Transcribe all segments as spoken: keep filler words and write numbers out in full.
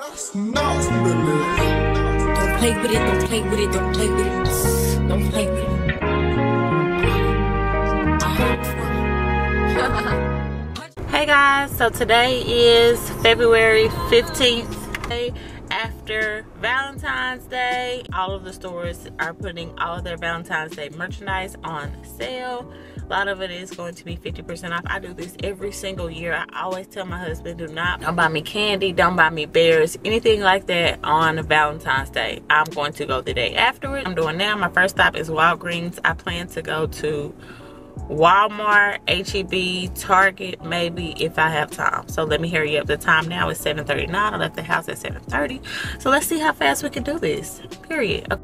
Don't play with it, don't play with it, don't play with it, don't play with it. Hey guys, so today is February fifteenth, day after Valentine's Day. All of the stores are putting all of their Valentine's Day merchandise on sale. A lot of it is going to be fifty percent off. I do this every single year. I always tell my husband, do not don't buy me candy, don't buy me bears, anything like that on Valentine's Day. I'm going to go the day after it. I'm doing now. My first stop is Walgreens. I plan to go to Walmart, H E B, Target, maybe, if I have time. So let me hurry up. The time now is seven thirty-nine. I left the house at seven thirty. So let's see how fast we can do this, period. Okay.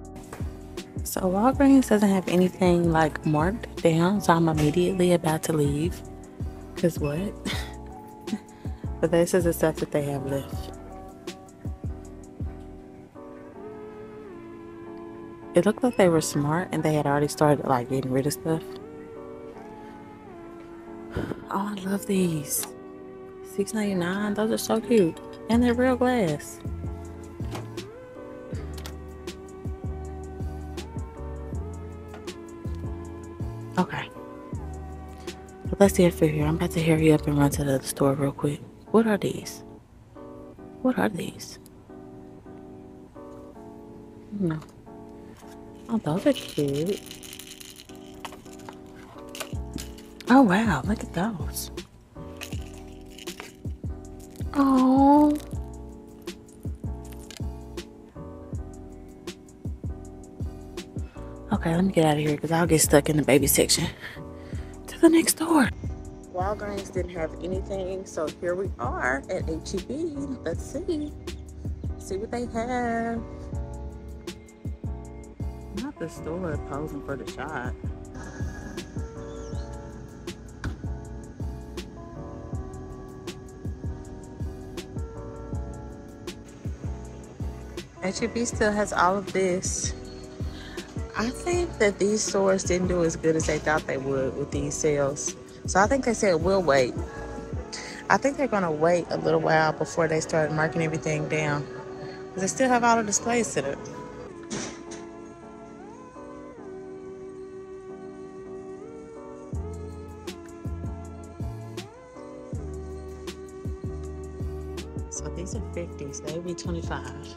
So Walgreens doesn't have anything like marked down, so I'm immediately about to leave. Cause what? But this is the stuff that they have left. It looked like they were smart and they had already started like getting rid of stuff. Oh, I love these. six ninety-nine. Those are so cute. And they're real glass. Okay. Let's see it for here. I'm about to hurry up and run to the store real quick. What are these? What are these? No. Oh, those are cute. Oh wow, look at those. Oh. Okay, let me get out of here because I'll get stuck in the baby section. To the next door. Walgreens didn't have anything, so here we are at H E B. Let's see. See what they have. Not the store posing for the shot. H E B still has all of this. I think that these stores didn't do as good as they thought they would with these sales. So I think they said, we'll wait. I think they're gonna wait a little while before they start marking everything down. Because they still have all the displays set up. So these are fifty, so they'll be twenty-five.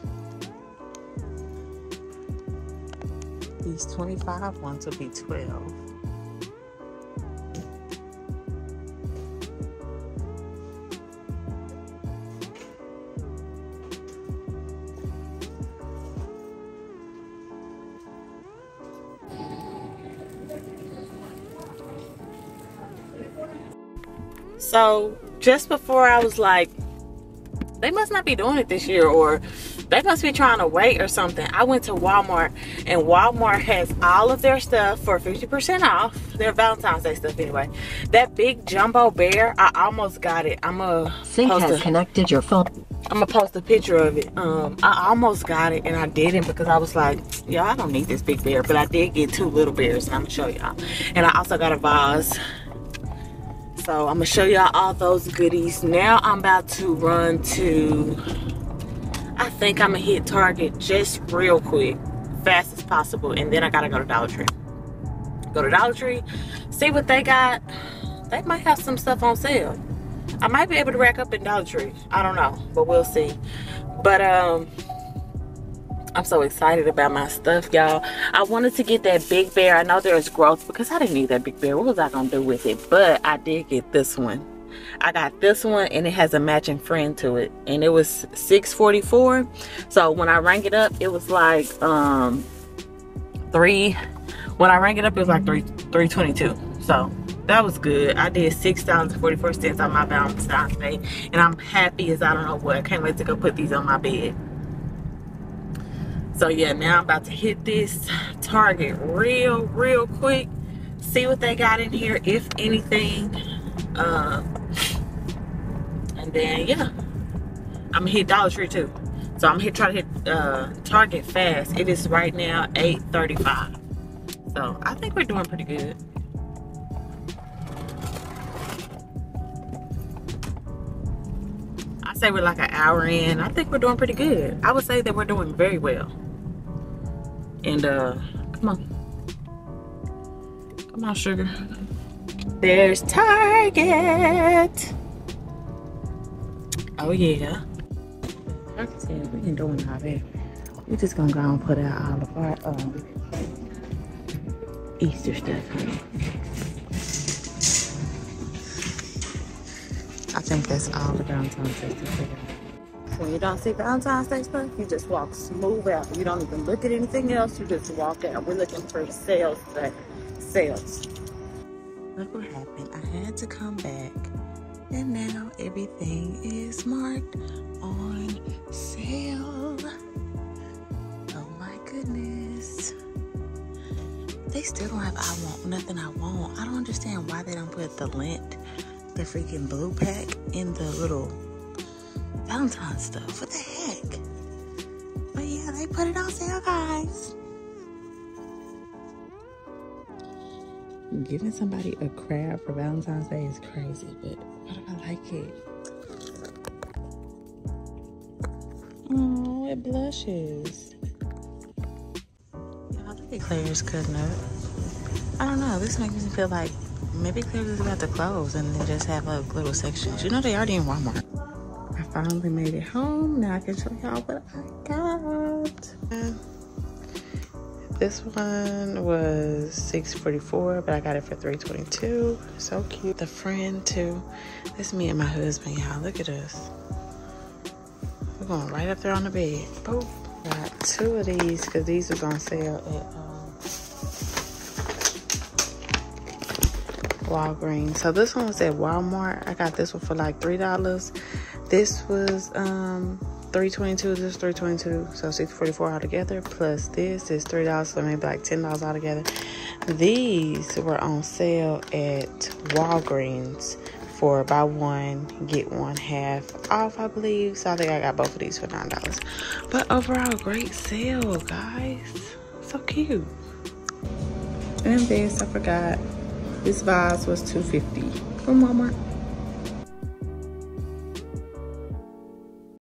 These twenty-five ones will be twelve. So just before I was like, they must not be doing it this year, or they must be trying to wait or something. I went to Walmart, and Walmart has all of their stuff for fifty percent off. Their Valentine's Day stuff anyway. That big jumbo bear, I almost got it. I'm a Sync has connected your phone. I'm gonna post a picture of it. Um, I almost got it and I didn't because I was like, y'all, I don't need this big bear. But I did get two little bears and I'm gonna show y'all. And I also got a vase. So I'm gonna show y'all all those goodies. Now I'm about to run to, I think I'm gonna hit Target just real quick, fast as possible, and then I gotta go to Dollar Tree. Go to Dollar Tree, see what they got. They might have some stuff on sale. I might be able to rack up in Dollar Tree. I don't know, but we'll see. But um, I'm so excited about my stuff, y'all. I wanted to get that big bear. I know there's growth because I didn't need that big bear. What was I gonna do with it? But I did get this one. I got this one and it has a matching friend to it, and it was six forty-four. So when I rang it up, it was like um three. When I rang it up, it was like three three twenty-two. So that was good. I did six dollars and forty-four cents on my Valentine's Day, and I'm happy as I don't know what. I can't wait to go put these on my bed. So yeah, now I'm about to hit this Target real, real quick. See what they got in here, if anything. Um, and then yeah, I'm gonna hit Dollar Tree too. So I'm here trying to hit uh, Target fast. It is right now eight thirty-five. So I think we're doing pretty good. I say we're like an hour in. I think we're doing pretty good. I would say that we're doing very well. And uh, come on. Come on, sugar. There's Target. Oh yeah. Like I said, we ain't doing all that. We're just gonna go and put out all of our um, Easter stuff. I think that's all the Valentine's Day stuff. When you don't see Valentine's Day stuff, you just walk smooth out. You don't even look at anything else. You just walk out. We're looking for sales today. Sales. Look what happened. I had to come back, and now everything is marked on sale. Oh my goodness. They still don't have I want nothing I want. I don't understand why they don't put the lint, the freaking blue pack, in the little Valentine's stuff. What the heck? But yeah, they put it on sale, guys. Giving somebody a crab for Valentine's Day is crazy, but what if I like it? Oh, it blushes. Yeah, I think Claire's cutting up. I don't know. This makes me feel like maybe Claire's is about to close and then just have like little sections. You know, they already in Walmart. I finally made it home. Now I can show y'all what I got. Uh, This one was six forty-four, but I got it for three twenty-two. So cute. The friend too. That's me and my husband, y'all. Look at us. We're going right up there on the bed. Boom. Got two of these because these was on sale at um, Walgreens. So this one was at Walmart. I got this one for like three dollars. This was um. three twenty-two, this is three twenty-two, so six forty-four altogether, plus this is three dollars, so maybe like ten dollars altogether. These were on sale at Walgreens for buy one, get one half off, I believe, so I think I got both of these for nine dollars. But overall, great sale, guys. So cute. And this, I forgot, this vase was two fifty from Walmart.